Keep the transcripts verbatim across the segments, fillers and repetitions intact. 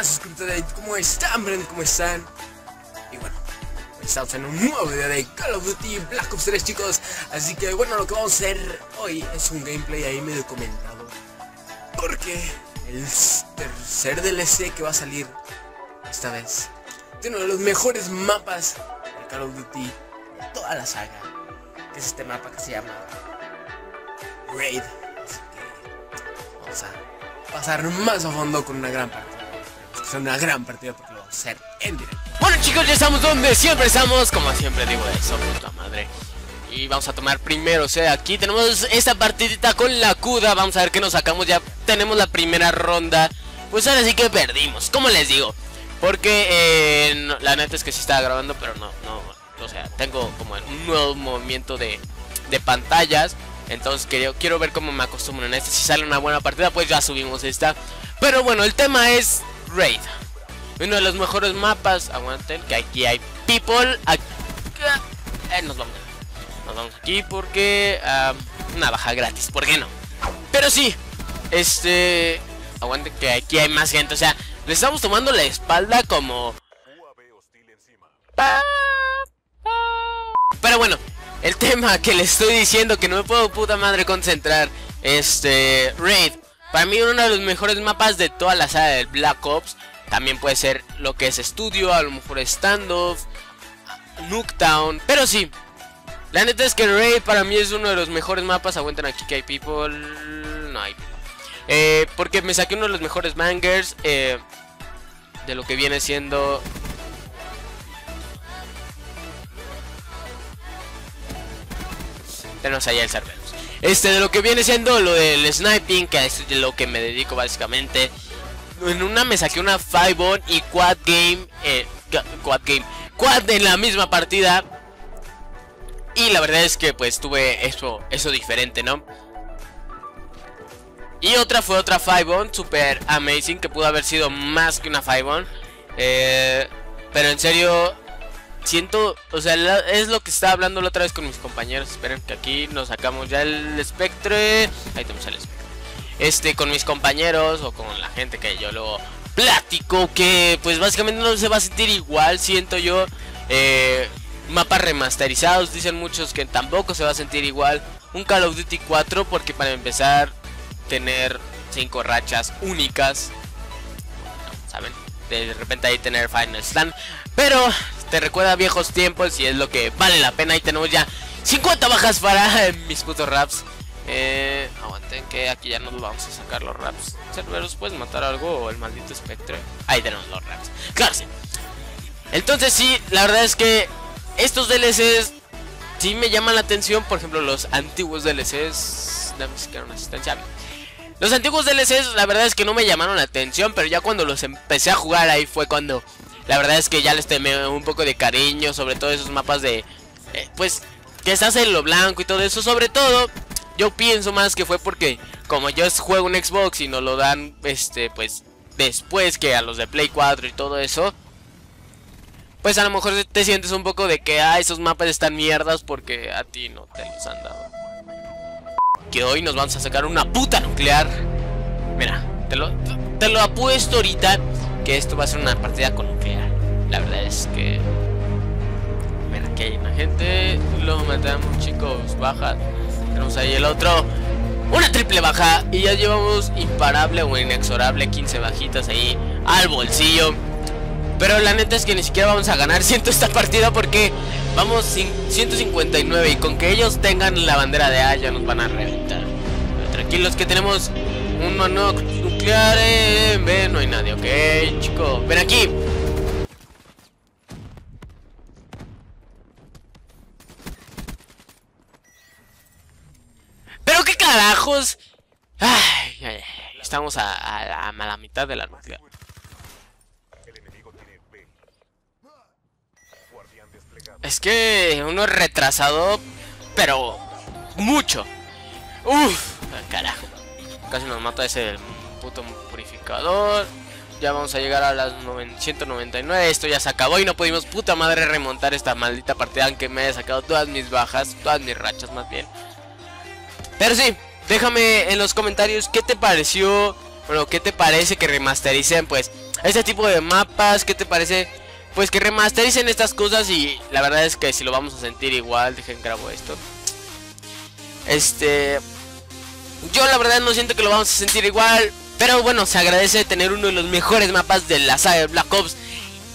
más, Raid, ¿cómo están, Brand? ¿Cómo están? Y bueno, estamos en un nuevo video de Call of Duty Black Ops tres, chicos. Así que bueno, lo que vamos a hacer hoy es un gameplay ahí medio comentado, porque el tercer D L C que va a salir esta vez tiene uno de los mejores mapas de Call of Duty de toda la saga, que es este mapa que se llama Raid. Así que vamos a pasar más a fondo con una gran partida. Es una gran partida porque lo vamos a hacer en directo. Bueno, chicos, ya estamos donde siempre estamos, como siempre digo eso, puta madre. Y vamos a tomar primero, o sea, aquí tenemos esta partidita con la CUDA. Vamos a ver qué nos sacamos. Ya tenemos la primera ronda. Pues ahora sí que perdimos, como les digo. Porque eh, no, la neta es que sí estaba grabando, pero no, no. O sea, tengo como un nuevo movimiento de, de pantallas. Entonces quiero, quiero ver cómo me acostumbro en este. Si sale una buena partida, pues ya subimos esta. Pero bueno, el tema es Raid, uno de los mejores mapas. Aguanten, que aquí hay people. Aquí, eh, nos vamos. Nos vamos aquí porque um, una baja gratis, ¿por qué no? Pero sí, este, aguanten que aquí hay más gente. O sea, le estamos tomando la espalda como... Pero bueno, el tema que le estoy diciendo, que no me puedo puta madre concentrar. Este, Raid, para mí uno de los mejores mapas de toda la saga del Black Ops. También puede ser lo que es Estudio, a lo mejor Standoff, Nooktown. Pero sí, la neta es que Raid para mí es uno de los mejores mapas. Aguanten, aquí que hay people. No hay people. Eh, porque me saqué uno de los mejores bangers eh, de lo que viene siendo... Tenemos allá el server. Este, de lo que viene siendo lo del sniping, que es de lo que me dedico básicamente. En una me saqué una five on y quad game, eh, quad game, quad en la misma partida. Y la verdad es que pues tuve eso, eso diferente, ¿no? Y otra fue otra five on, super amazing, que pudo haber sido más que una five on. Eh, pero en serio... Siento, o sea, la, es lo que estaba hablando la otra vez con mis compañeros. Esperen que aquí nos sacamos ya el espectre. Ahí tenemos el espectre. Este, con mis compañeros o con la gente que yo luego platico, que pues básicamente no se va a sentir igual, siento yo. eh, Mapas remasterizados, dicen muchos que tampoco se va a sentir igual. Un Call of Duty cuatro, porque para empezar, tener cinco rachas únicas, no, ¿saben? De repente ahí tener Final Stand. Pero te recuerda a viejos tiempos y es lo que vale la pena. Ahí tenemos ya cincuenta bajas para eh, mis putos raps. Eh, aguanten que aquí ya nos vamos a sacar los raps. Cerberos, ¿puedes matar algo o el maldito espectro? Ahí tenemos los raps. Claro, sí. Entonces sí, la verdad es que estos D L Cs sí me llaman la atención. Por ejemplo, los antiguos D L Cs. Dame siquiera una asistencia. Los antiguos D L Cs la verdad es que no me llamaron la atención, pero ya cuando los empecé a jugar ahí fue cuando... La verdad es que ya les temé un poco de cariño, sobre todo esos mapas de... Eh, pues, que estás en lo blanco y todo eso. Sobre todo, yo pienso más que fue porque... Como yo juego un Xbox y nos lo dan, este, pues... Después que a los de Play cuatro y todo eso... Pues a lo mejor te sientes un poco de que... Ah, esos mapas están mierdas porque a ti no te los han dado. Que hoy nos vamos a sacar una puta nuclear. Mira, te lo, te lo apuesto ahorita... Que esto va a ser una partida con nuclear. La verdad es que... Mira, aquí hay una gente. Lo matamos, chicos. Baja. Tenemos ahí el otro. Una triple baja. Y ya llevamos imparable o inexorable quince bajitas ahí al bolsillo. Pero la neta es que ni siquiera vamos a ganar, siento, esta partida, porque vamos ciento cincuenta y nueve. Y con que ellos tengan la bandera de A ya nos van a reventar. Pero tranquilos que tenemos... Un mano nuclear, en B, no hay nadie, ok, chicos, ven aquí. Pero qué carajos. Ay, ay, ay. Estamos a, a, a la mitad de la nuclear. Es que uno es retrasado, pero mucho. Uff, carajo. Casi nos mata ese puto purificador. Ya vamos a llegar a las ciento noventa y nueve. Esto ya se acabó y no pudimos puta madre remontar esta maldita partida, aunque me haya sacado todas mis bajas, todas mis rachas más bien. Pero sí, déjame en los comentarios qué te pareció, bueno, qué te parece que remastericen pues este tipo de mapas. ¿Qué te parece? Pues que remastericen estas cosas. Y la verdad es que si lo vamos a sentir igual. Dejen grabo esto. Este... Yo la verdad no siento que lo vamos a sentir igual. Pero bueno, se agradece tener uno de los mejores mapas de la saga de Black Ops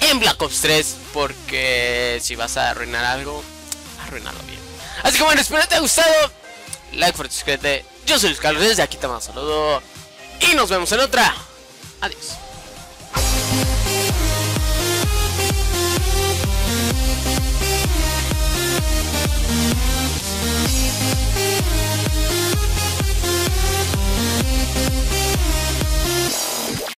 en Black Ops tres. Porque si vas a arruinar algo, arruinalo bien. Así que bueno, espero que te haya gustado. Like, for suscríbete. Yo soy Luis Carlos, desde aquí te mando un saludo. Y nos vemos en otra. Adiós.